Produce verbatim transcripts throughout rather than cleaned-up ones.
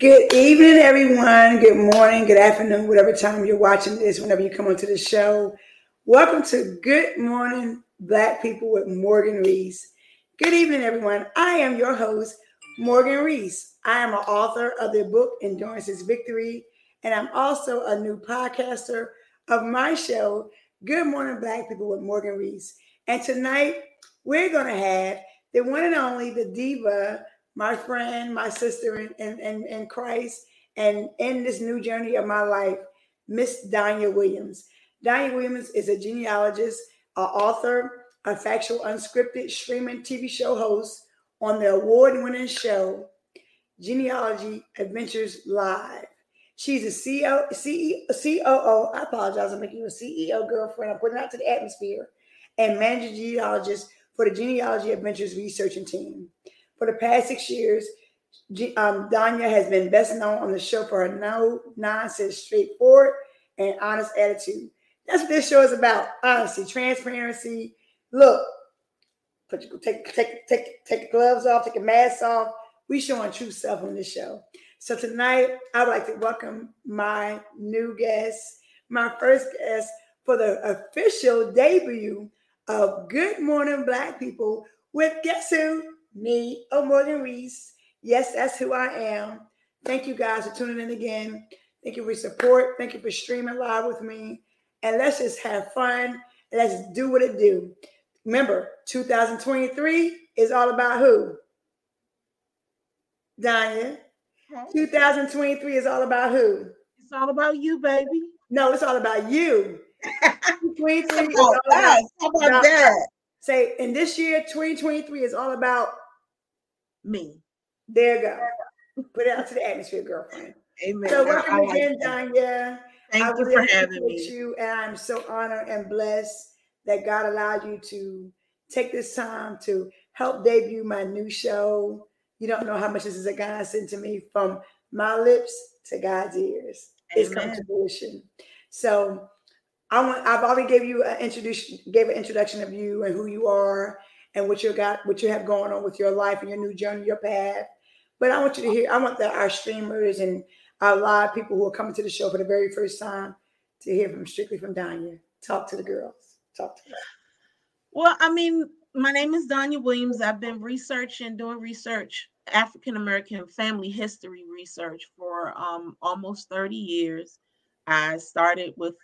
Good evening, everyone. Good morning, good afternoon, whatever time you're watching this, whenever you come onto the show. Welcome to Good Morning, Black People with Morgan Rees. Good evening, everyone. I am your host, Morgan Rees. I am an author of the book, Endurance's Victory, and I'm also a new podcaster of my show, Good Morning, Black People with Morgan Rees. And tonight, we're going to have the one and only, the diva, my friend, my sister in, in, in, in Christ, and in this new journey of my life, Miss Donya Williams. Donya Williams is a genealogist, an author, a factual, unscripted streaming T V show host on the award-winning show, Genealogy Adventures Live. She's a C O O, I apologize, I'm making you a C E O girlfriend, I'm putting it out to the atmosphere, and managing genealogist for the Genealogy Adventures researching team. For the past six years, um, Donya has been best known on the show for her no-nonsense, straightforward, and honest attitude. That's what this show is about: honesty, transparency. Look, put your, take take take take your gloves off, take your mask off. We showing true self on this show. So tonight, I would like to welcome my new guest, my first guest for the official debut of Good Morning Black People with, guess who? Me, oh, Morgan Rees. Yes, that's who I am. Thank you guys for tuning in again. Thank you for your support. Thank you for streaming live with me. And let's just have fun. Let's do what it do. Remember, twenty twenty-three is all about who? Donya. Okay. twenty twenty-three is all about who? It's all about you, baby. No, it's all about you. twenty twenty-three oh, is all about, how about that? Say, and this year, twenty twenty-three is all about me. There you go. Put it out to the atmosphere, girlfriend. Amen. So welcome I, I again, like Donya. Thank I you really for having me. You, and I'm so honored and blessed that God allowed you to take this time to help debut my new show. You don't know how much this is a God sent to me, from my lips to God's ears. Amen. It's come to fruition. So I want, I've already gave you an introduction, gave an introduction of you and who you are and what you got, what you have going on with your life and your new journey, your path. But I want you to hear, I want the, our streamers and our live people who are coming to the show for the very first time to hear from strictly from Donya. Talk to the girls. Talk to her. Well, I mean, my name is Donya Williams. I've been researching, doing research, African-American family history research for um, almost thirty years. I started with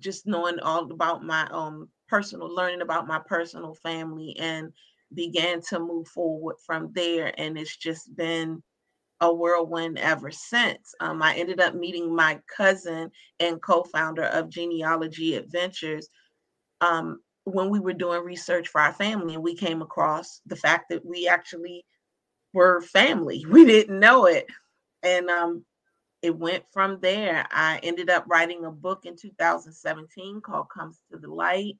just knowing all about my um personal, learning about my personal family, and began to move forward from there. And it's just been a whirlwind ever since. Um, I ended up meeting my cousin and co-founder of Genealogy Adventures um, when we were doing research for our family, and we came across the fact that we actually were family. We didn't know it. And um, it went from there. I ended up writing a book in two thousand seventeen called Comes to the Light,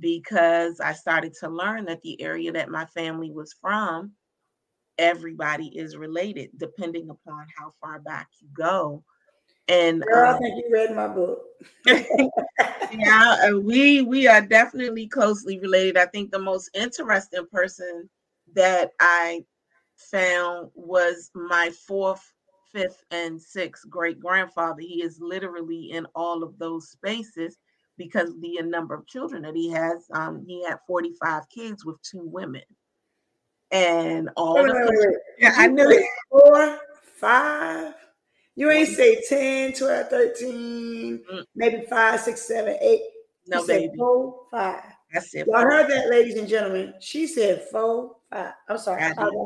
because I started to learn that the area that my family was from, everybody is related, depending upon how far back you go. And girl, um, I think you read my book. Yeah, we we are definitely closely related. I think the most interesting person that I found was my fourth, fifth and sixth great grandfather. He is literally in all of those spaces because of the number of children that he has. Um, he had forty-five kids with two women, and all. Wait, of wait, wait. Yeah, I knew it. Four, five. You ain't say ten, twelve, thirteen, mm-hmm. Maybe five, six, seven, eight. No, you baby. Said four, five. I said. Y'all heard that, ladies and gentlemen. She said four, five. I'm sorry. I, I,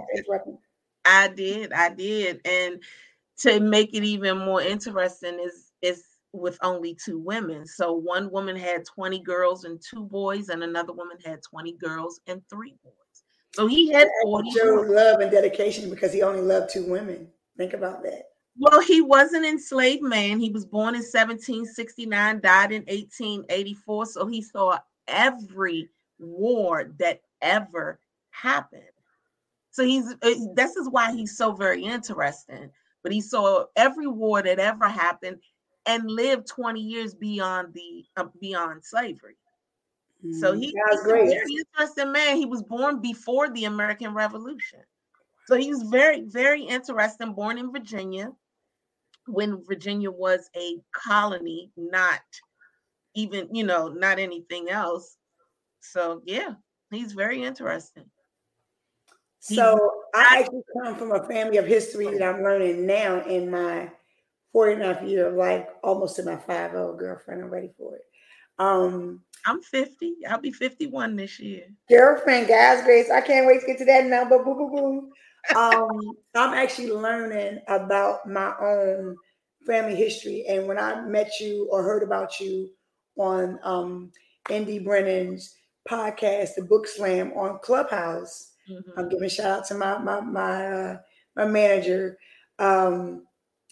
I did. I did. And to make it even more interesting is, is with only two women. So one woman had twenty girls and two boys, and another woman had twenty girls and three boys. So he had forty. He showed love and dedication because he only loved two women. Think about that. Well, he was an enslaved man. He was born in seventeen sixty-nine, died in eighteen eighty-four. So he saw every war that ever happened. So he's, this is why he's so very interesting. But he saw every war that ever happened and lived twenty years beyond the uh, beyond slavery. So he was a very interesting man. He was born before the American Revolution. So he was very, very interesting, born in Virginia, when Virginia was a colony, not even, you know, not anything else. So yeah, he's very interesting. So I actually come from a family of history that I'm learning now in my forty-ninth year of life, almost to my five-oh girlfriend. I'm ready for it. Um, I'm fifty. I'll be fifty-one this year. Girlfriend, God's grace. I can't wait to get to that number. Boo, boo, boo. Um, I'm actually learning about my own family history. And when I met you or heard about you on um, Indy Brennan's podcast, The Book Slam on Clubhouse, mm-hmm. I'm giving a shout out to my my my uh, my manager. Um,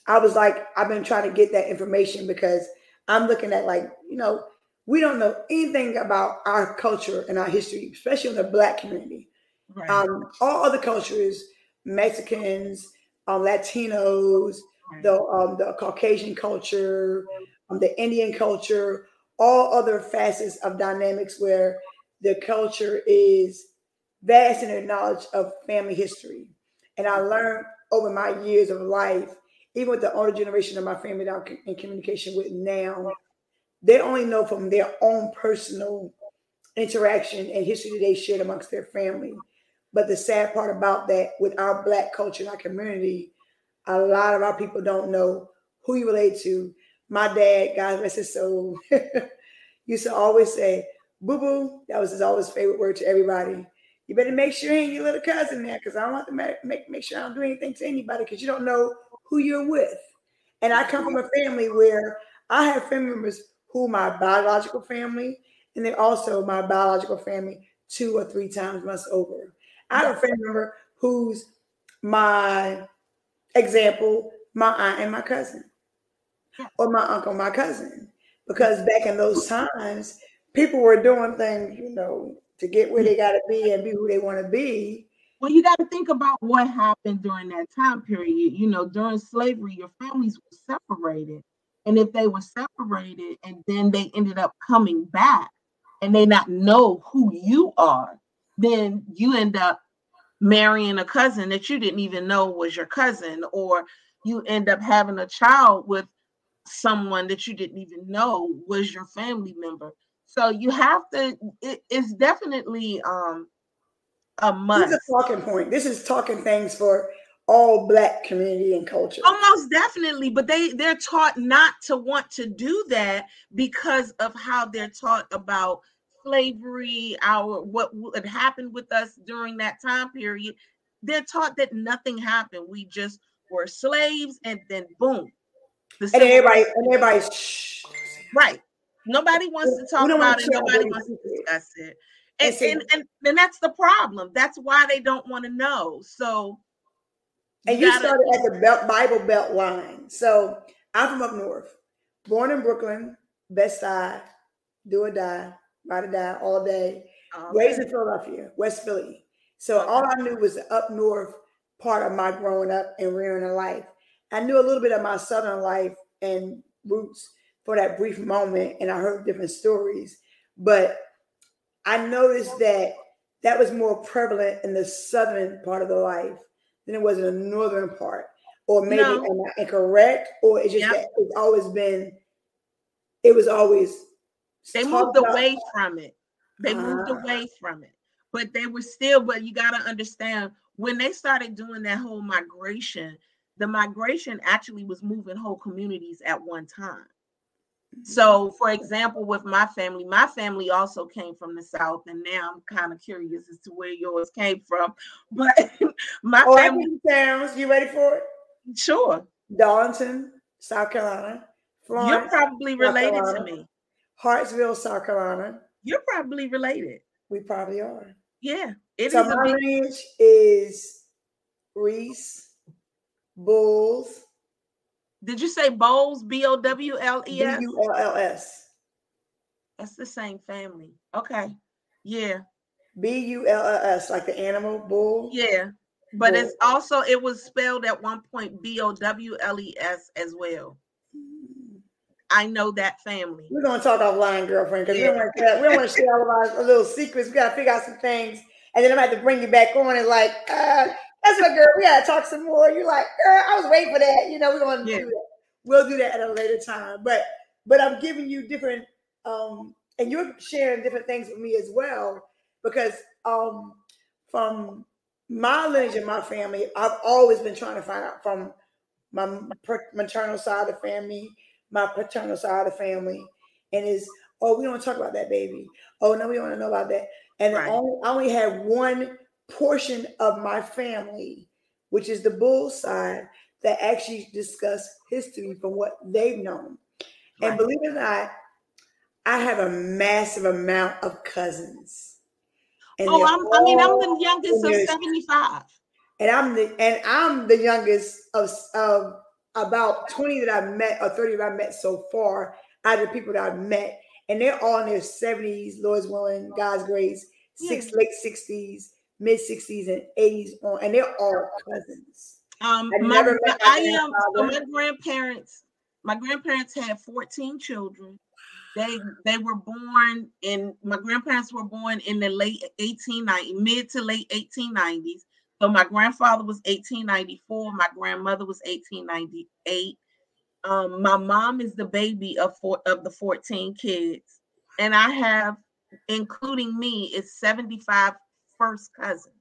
I was like, I've been trying to get that information because I'm looking at, like, you know, we don't know anything about our culture and our history, especially in the Black community. Right. Um, all other cultures, Mexicans, uh, Latinos, right. the um, the Caucasian culture, um, the Indian culture, all other facets of dynamics where the culture is vast in their knowledge of family history. And I learned over my years of life, even with the older generation of my family that I'm in communication with now, they only know from their own personal interaction and history that they shared amongst their family. But the sad part about that, with our Black culture and our community, a lot of our people don't know who you relate to. My dad, God bless his soul, used to always say, boo-boo. That was his always favorite word to everybody. You better make sure you ain't your little cousin there, because I don't want to make, make, make sure I don't do anything to anybody, because you don't know who you're with. And I come from a family where I have family members who my biological family, and they're also my biological family two or three times once over. I have a family member who's my example, my aunt and my cousin, or my uncle, my cousin, because back in those times, people were doing things, you know, to get where they got to be and be who they want to be. Well, you got to think about what happened during that time period. You know, during slavery, your families were separated. And if they were separated and then they ended up coming back and they not know who you are, then you end up marrying a cousin that you didn't even know was your cousin, or you end up having a child with someone that you didn't even know was your family member. So you have to, it, it's definitely um, a must. This is a talking point. This is talking things for all Black community and culture. Almost definitely, but they, they're taught not to want to do that because of how they're taught about slavery, our what would happen with us during that time period. They're taught that nothing happened. We just were slaves and then boom. The and everybody, and everybody's shh. Right. Nobody wants to talk about it. Nobody wants to discuss it. And, and, and, and that's the problem. That's why they don't want to know. So, and you started at the belt, Bible Belt line. So I'm from up north, born in Brooklyn, Best Side, do or die, ride or die all day, raised in Philadelphia, West Philly. So all I knew was the up north part of my growing up and rearing a life. I knew a little bit of my southern life and roots for that brief moment, and I heard different stories, but I noticed that that was more prevalent in the southern part of the life than it was in the northern part, or maybe no. Am I incorrect, or it's just yep. that it's always been, it was always they moved away about. From it. They uh, moved away from it, but they were still. But you got to understand, when they started doing that whole migration, the migration actually was moving whole communities at one time. So, for example, with my family, my family also came from the South, and now I'm kind of curious as to where yours came from. But my oh, family sounds. You ready for it? Sure. Darlington, South Carolina. Florence, you're probably related to me. Hartsville, South Carolina. You're probably related. We probably are. Yeah. It so is my big... lineage is Reese, Bulls. Did you say Bowles? B O W L E S? B U L L S. That's the same family. Okay. Yeah. B U L L S, like the animal, bull. Yeah. But bull. It's also, it was spelled at one point B O W L E S as well. I know that family. We're going to talk offline, girlfriend, because yeah. we don't want to share all of our little secrets. We got to figure out some things. And then I'm going to have to bring you back on and like, uh, that's my girl. We gotta talk some more. You're like, girl, I was waiting for that. You know, we're gonna yeah. do that. We'll do that at a later time. But but I'm giving you different, um, and you're sharing different things with me as well, because um, from my lineage and my family, I've always been trying to find out from my maternal side of the family, my paternal side of the family, and is, oh, we don't talk about that, baby. Oh, no, we don't want to know about that. And right. I, only, I only had one portion of my family, which is the bull side, that actually discuss history from what they've known. Right. And believe it or not, I have a massive amount of cousins. And oh, I'm, I mean, I'm the youngest of seventy-five. And I'm the and I'm the youngest of, of about twenty that I've met, or thirty that I've met so far, out of the people that I've met. And they're all in their seventies, Lord's willing, God's grace, six, yeah. late sixties, mid sixties, and eighties on, and they're all cousins. Um, I, my, my, I am so my grandparents. My grandparents had fourteen children. They they were born in my grandparents were born in the late eighteen nineties, mid to late eighteen nineties. So my grandfather was eighteen ninety-four. My grandmother was eighteen ninety-eight. Um, my mom is the baby of four, of the fourteen kids, and I have, including me, is seventy-five first cousins.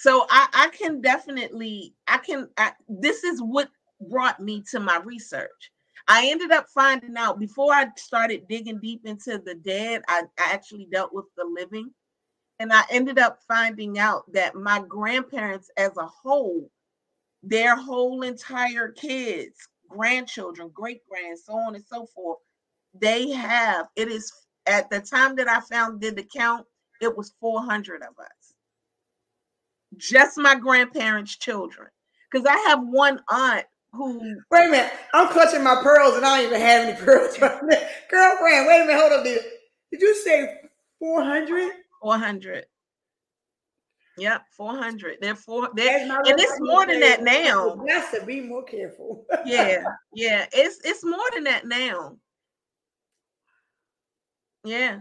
So I, I can definitely, I can, I, this is what brought me to my research. I ended up finding out, before I started digging deep into the dead, I, I actually dealt with the living. And I ended up finding out that my grandparents as a whole, their whole entire kids, grandchildren, great-grands, so on and so forth, they have, it is, at the time that I found, did the count, it was four hundred of us. Just my grandparents' children. Because I have one aunt who... Wait a minute, I'm clutching my pearls and I don't even have any pearls. Girlfriend, wait a minute, hold up. Dude. Did you say four hundred? four hundred. Yep, four hundred. They're four. They're, and it's more than that now. Yes, to be more careful. yeah, yeah. It's it's more than that now. Yeah,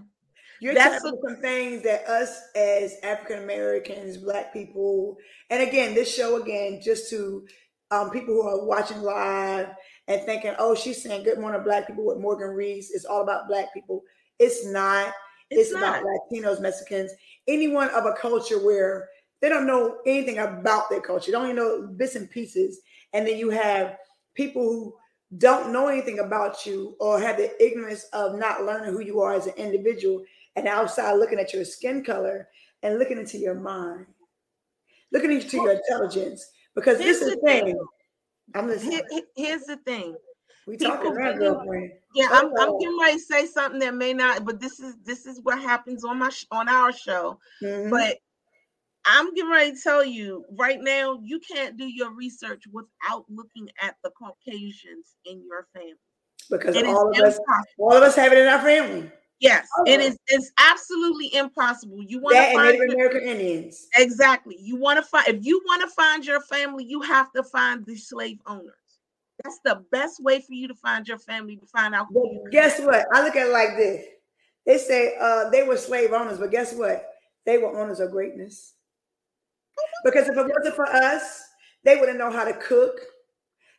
you're that's a, some things that us as African Americans, Black people, and again, this show again, just to um, people who are watching live and thinking, oh, she's saying Good Morning Black People with Morgan Rees. It's all about Black people. It's not. It's, it's about Latinos, Mexicans, anyone of a culture where they don't know anything about their culture. They only know bits and pieces. And then you have people who don't know anything about you or have the ignorance of not learning who you are as an individual, and outside looking at your skin color and looking into your mind, looking into your intelligence. Because here's this is the thing. thing. I'm listening. Here, here's the thing. We talking about girlfriend. Yeah, I'm, I'm getting ready to say something that may not, but this is this is what happens on my on our show. Mm-hmm. But I'm getting ready to tell you right now, you can't do your research without looking at the Caucasians in your family, because it all of us, all of us have it in our family. Yes, oh. it is. It's absolutely impossible. You want that to find and Native your, American Indians. Exactly. You want to find if you want to find your family, you have to find the slave owners. That's the best way for you to find your family, to find out. Well, guess what? I look at it like this. They say uh, they were slave owners, but guess what? They were owners of greatness. Because if it wasn't for us, they wouldn't know how to cook.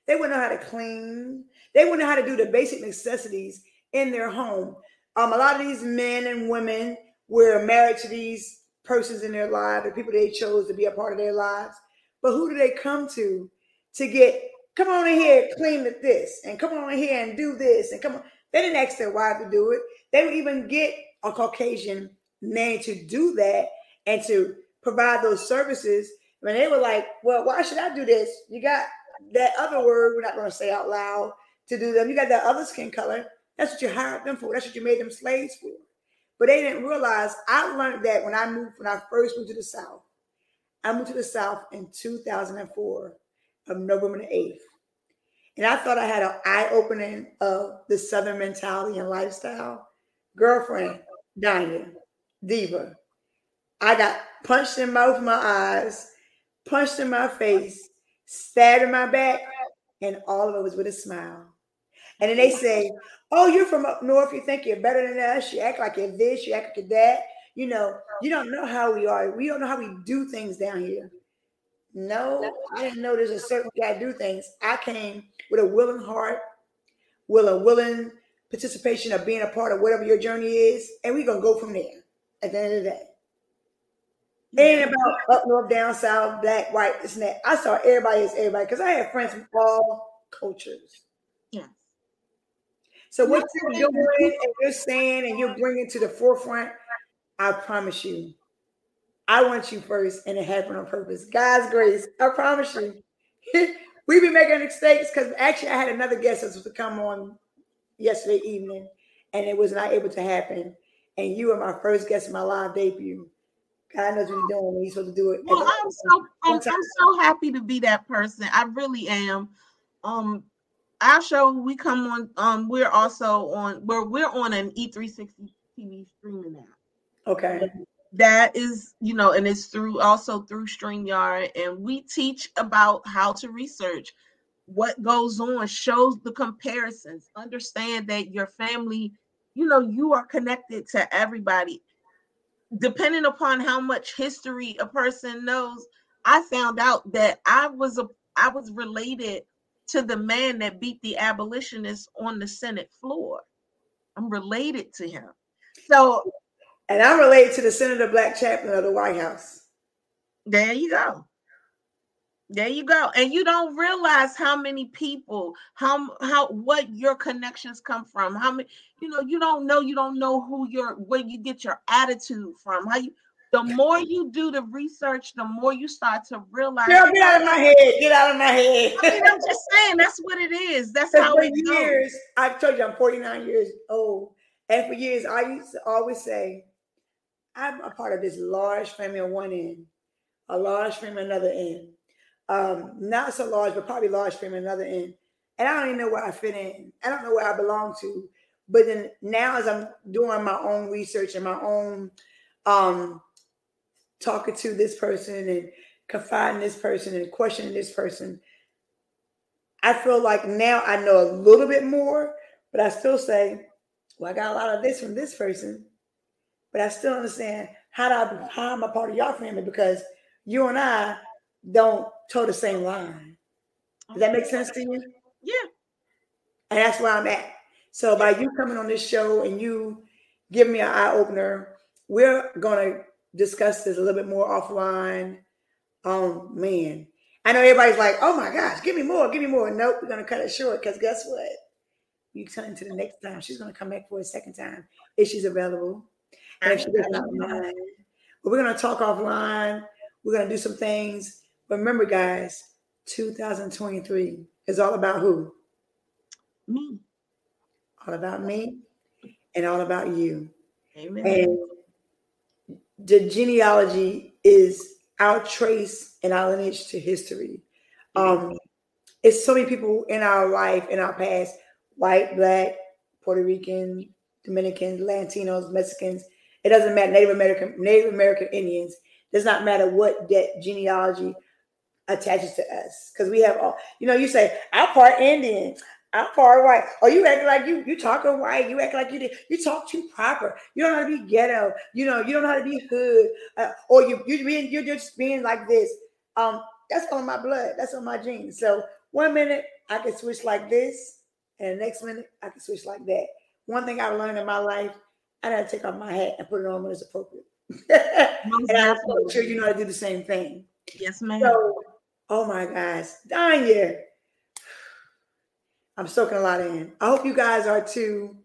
They wouldn't know how to clean. They wouldn't know how to do the basic necessities in their home. Um, a lot of these men and women were married to these persons in their lives, the people they chose to be a part of their lives. But who do they come to to get... Come on in here and clean at this, and come on in here and do this, and come on. They didn't ask their wife to do it. They would even get a Caucasian man to do that and to provide those services. When they were like, well, why should I do this? You got that other word we're not going to say out loud to do them. You got that other skin color. That's what you hired them for. That's what you made them slaves for. But they didn't realize, I learned that when I moved, when I first moved to the South. I moved to the South in two thousand four of November the eighth. And I thought I had an eye-opening of the Southern mentality and lifestyle. Girlfriend, Donya, diva. I got punched in both my eyes, punched in my face, stabbed in my back, and all of it was with a smile. And then they say, oh, you're from up north. You think you're better than us. You act like you're this, you act like you're that. You know, you don't know how we are. We don't know how we do things down here. No, I didn't know there's a certain way I do things. I came with a willing heart, with a willing participation of being a part of whatever your journey is, and we're going to go from there at the end of the day. It ain't about up, north, down, south, black, white, this and that. I saw everybody as everybody because I had friends from all cultures. Yeah. So what you're doing and you're saying and you're bringing to the forefront, I promise you, I want you first, and it happened on purpose. God's grace, I promise you. We be making mistakes because actually I had another guest that was to come on yesterday evening, and it was not able to happen. And you were my first guest in my live debut. God knows what you're doing when you're supposed to do it. Well, I'm so, I'm, I'm so happy to be that person. I really am. Um, our show, we come on, um, we're also on, we're, we're on an E three sixty T V streaming now. Okay. And that is, you know, and it's through, also through StreamYard. And we teach about how to research, what goes on, shows the comparisons, understand that your family, you know, you are connected to everybody. Depending upon how much history a person knows, I found out that I was a I was related to the man that beat the abolitionists on the Senate floor. I'm related to him. So, and I'm related to the Senator Black Chaplain of the White House. There you go. There you go. And you don't realize how many people, how how what your connections come from. How many, you know, you don't know, you don't know who your where you get your attitude from. How you the more you do the research, the more you start to realize. Girl, get out of my head. Get out of my head. I mean, I'm just saying that's what it is. That's how it goes. Years, I've told you I'm forty-nine years old. And for years, I used to always say, I'm a part of this large family on one end, a large family on another end. Um, not so large, but probably large from another end. And I don't even know where I fit in. I don't know where I belong to. But then now as I'm doing my own research and my own um, talking to this person and confiding this person and questioning this person, I feel like now I know a little bit more, but I still say, well, I got a lot of this from this person, but I still understand how, do I, how am I part of your family? Because you and I don't toe the same line. Does that make sense to you? Yeah. And that's where I'm at. So by you coming on this show and you giving me an eye-opener, we're going to discuss this a little bit more offline. Um, man, I know everybody's like, oh my gosh, give me more, give me more. Nope, we're going to cut it short because guess what? You turn to the next time. She's going to come back for a second time if she's available. And if she doesn't mind. But we're going to talk offline. We're going to do some things. Remember, guys, two thousand twenty-three is all about who? Me. All about me and all about you. Amen. And the genealogy is our trace and our lineage to history. Um, it's so many people in our life, in our past, white, black, Puerto Rican, Dominican, Latinos, Mexicans. It doesn't matter. Native American, Native American Indians. It does not matter what that genealogy attaches to us, because we have all, you know, you say, I'm part Indian, I'm part white. Oh, you act like you you talking white, you act like you did, you talk too proper, you don't know how to be ghetto, you know, you don't know how to be hood, uh, or you you being you're just being like this. Um, that's on my blood, that's on my genes. So one minute I can switch like this, and the next minute I can switch like that. One thing I've learned in my life, I gotta take off my hat and put it on when it's appropriate. And I'm so sure you know how to do the same thing. Yes, ma'am. So, oh my gosh, Donya, I'm soaking a lot in. I hope you guys are too,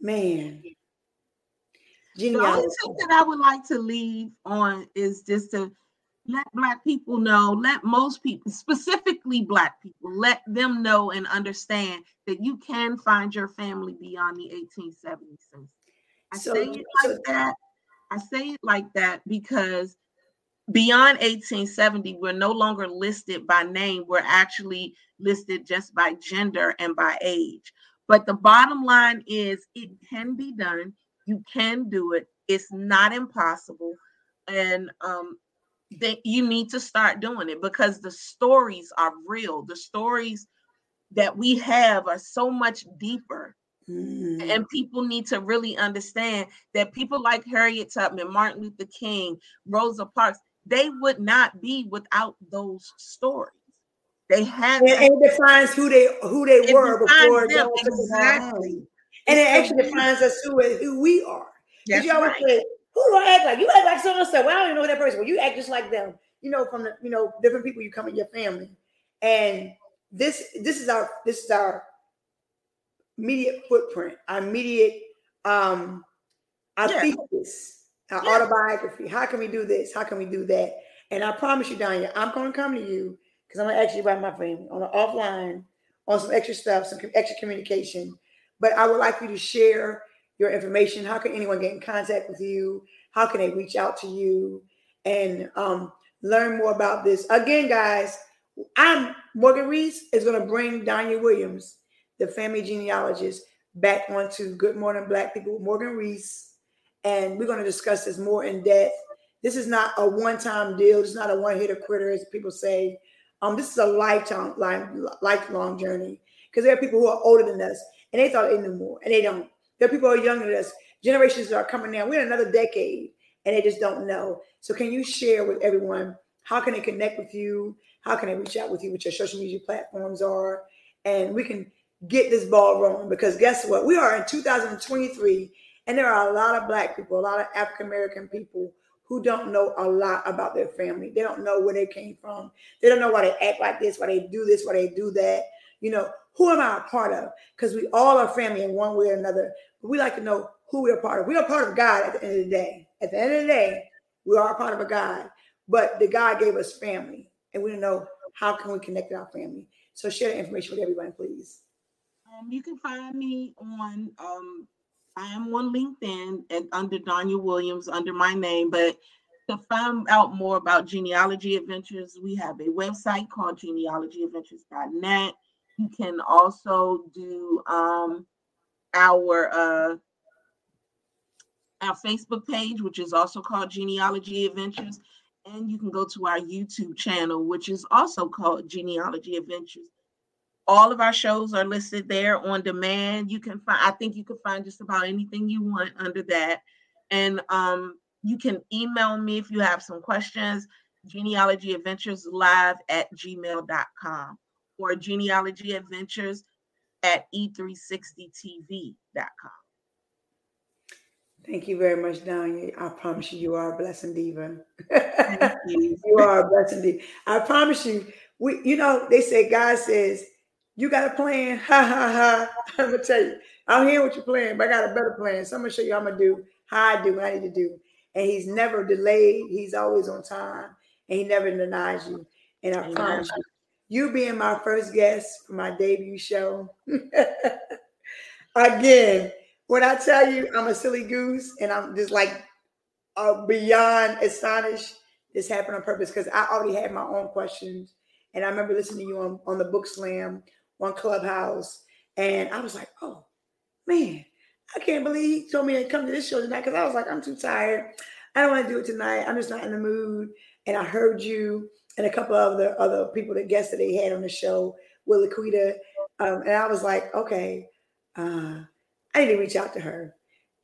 man. The only thing that I would like to leave on is just to let Black people know, let most people, specifically Black people, let them know and understand that you can find your family beyond the eighteen seventies. I so, say it like so, that. I say it like that because beyond eighteen seventy, we're no longer listed by name. We're actually listed just by gender and by age. But the bottom line is it can be done. You can do it. It's not impossible. And um, that you need to start doing it because the stories are real. The stories that we have are so much deeper. Mm-hmm. And people need to really understand that people like Harriet Tubman, Martin Luther King, Rosa Parks, they would not be without those stories. They have and, and it defines who they who they were before them, exactly. And it actually defines us who, who we are. Because you always right. say, who do I act like? You act like someone said, well, I don't even know that person. Well, you act just like them, you know, from the, you know, different people you come in your family. And this this is our this is our immediate footprint, our immediate um our yeah. thesis, our yeah. autobiography. How can we do this? How can we do that? And I promise you, Donya, I'm gonna come to you because I'm gonna ask you about my family on an offline, on some extra stuff, some extra communication. But I would like you to share your information. How can anyone get in contact with you? How can they reach out to you and um, learn more about this? Again, guys, I'm Morgan Rees is going to bring Donya Williams, the family genealogist, back onto Good Morning Black People with Morgan Rees, and we're going to discuss this more in depth. This is not a one-time deal. It's not a one-hitter quitter, as people say. Um, this is a lifetime, life, lifelong journey, because there are people who are older than us and they thought they knew more, and they don't. There are people who are younger than us. Generations are coming now. We're in another decade, and they just don't know. So can you share with everyone, how can they connect with you? How can they reach out with you, what your social media platforms are? And we can get this ball rolling, because guess what? We are in two thousand twenty-three, and there are a lot of Black people, a lot of African-American people who don't know a lot about their family. They don't know where they came from. They don't know why they act like this, why they do this, why they do that. You know, who am I a part of? Because we all are family in one way or another. But we like to know who we're part of. We are part of God at the end of the day. At the end of the day, we are a part of a God. But the God gave us family. And we don't know how can we connect with our family. So share the information with everyone, please. Um, you can find me on, um, I am on LinkedIn and under Donya Williams, under my name. But to find out more about Genealogy Adventures, we have a website called genealogy adventures dot net. You can also do um, our uh, our Facebook page, which is also called Genealogy Adventures. And you can go to our YouTube channel, which is also called Genealogy Adventures. All of our shows are listed there on demand. You can find, I think you can find just about anything you want under that. And um, you can email me if you have some questions, genealogy adventures live at gmail dot com. Or genealogy adventures at E three sixty T V dot com. Thank you very much, Donya. I promise you, you are a blessing, diva. Thank you. You are a blessing, diva. I promise you. We, you know, they say God says you got a plan. Ha ha ha! I'm gonna tell you. I don't hear what you're playing, but I got a better plan. So I'm gonna show you how I'm gonna do how I do what I need to do. And He's never delayed. He's always on time, and He never denies you. And I promise you. You being my first guest for my debut show. Again, when I tell you I'm a silly goose and I'm just like uh, beyond astonished, this happened on purpose because I already had my own questions. And I remember listening to you on, on the Book Slam, on Clubhouse. And I was like, oh, man, I can't believe he told me to come to this show tonight, because I was like, I'm too tired. I don't want to do it tonight. I'm just not in the mood. And I heard you. And a couple of the other people, the guests that they had on the show with LaQuita. Um, and I was like, okay, uh, I need to reach out to her.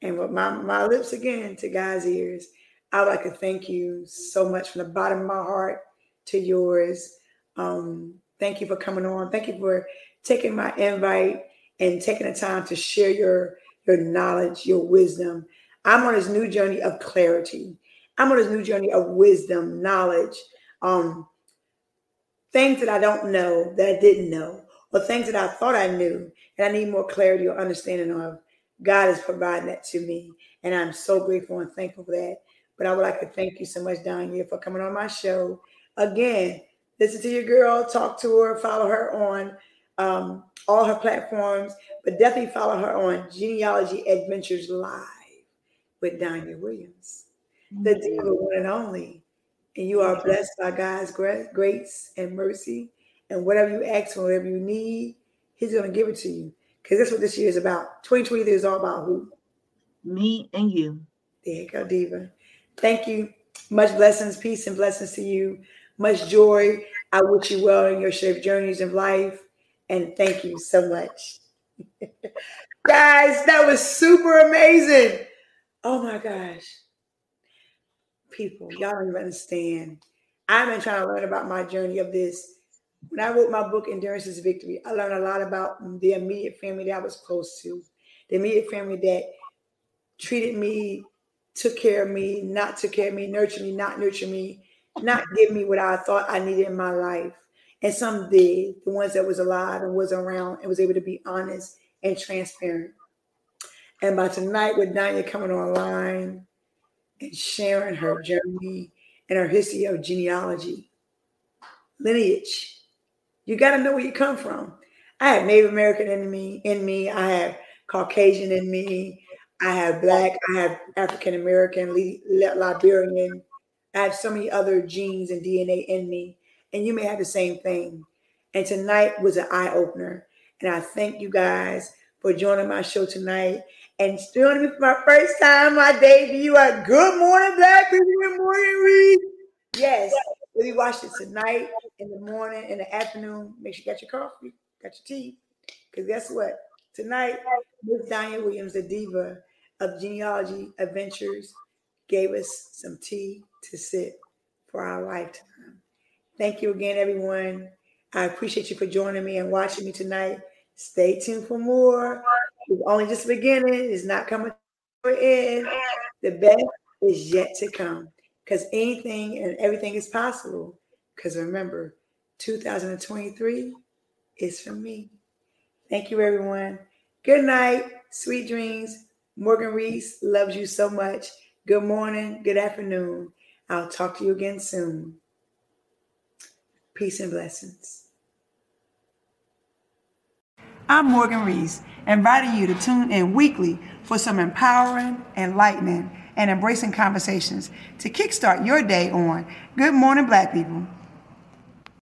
And with my, my lips again to God's ears, I would like to thank you so much from the bottom of my heart to yours. Um, thank you for coming on. Thank you for taking my invite and taking the time to share your, your knowledge, your wisdom. I'm on this new journey of clarity. I'm on this new journey of wisdom, knowledge, Um, things that I don't know, that I didn't know, or things that I thought I knew, and I need more clarity or understanding of. God is providing that to me, and I'm so grateful and thankful for that. But I would like to thank you so much, Donya, for coming on my show. Again, listen to your girl, talk to her, follow her on um, all her platforms, but definitely follow her on Genealogy Adventures Live with Donya Williams, the diva one and only. And you are blessed by God's grace and mercy. And whatever you ask for, whatever you need, He's going to give it to you. Because that's what this year is about. twenty twenty-three is all about who? Me and you. There you go, diva. Thank you. Much blessings, peace and blessings to you. Much joy. I wish you well in your shared journeys of life. And thank you so much. Guys, that was super amazing. Oh, my gosh. people. Y'all don't even understand. I've been trying to learn about my journey of this. When I wrote my book, Endurance's Victory, I learned a lot about the immediate family that I was close to, the immediate family that treated me, took care of me, not took care of me, nurtured me, not nurtured me, not give me what I thought I needed in my life. And some did, the ones that was alive and was around and was able to be honest and transparent. And by tonight, with Donya coming online and sharing her journey and her history of genealogy, lineage, you got to know where you come from. I have Native American in me, in me. I have Caucasian in me. I have Black. I have African American, Liberian. I have so many other genes and D N A in me. And you may have the same thing. And tonight was an eye opener. And I thank you guys for joining my show tonight. And joining me for my first time, my debut at Good Morning, Black People with Morgan Rees. Yes, whether you watched it tonight, in the morning, in the afternoon, make sure you got your coffee, got your tea. Because guess what? Tonight, Miss Donya Williams, the diva of Genealogy Adventures, gave us some tea to sip for our lifetime. Thank you again, everyone. I appreciate you for joining me and watching me tonight. Stay tuned for more. It's only just beginning. It's not coming to an end. The best is yet to come, because anything and everything is possible. Because remember, two thousand twenty-three is for me. Thank you, everyone. Good night. Sweet dreams. Morgan Rees loves you so much. Good morning. Good afternoon. I'll talk to you again soon. Peace and blessings. I'm Morgan Rees, inviting you to tune in weekly for some empowering, enlightening, and embracing conversations to kickstart your day on Good Morning, Black People.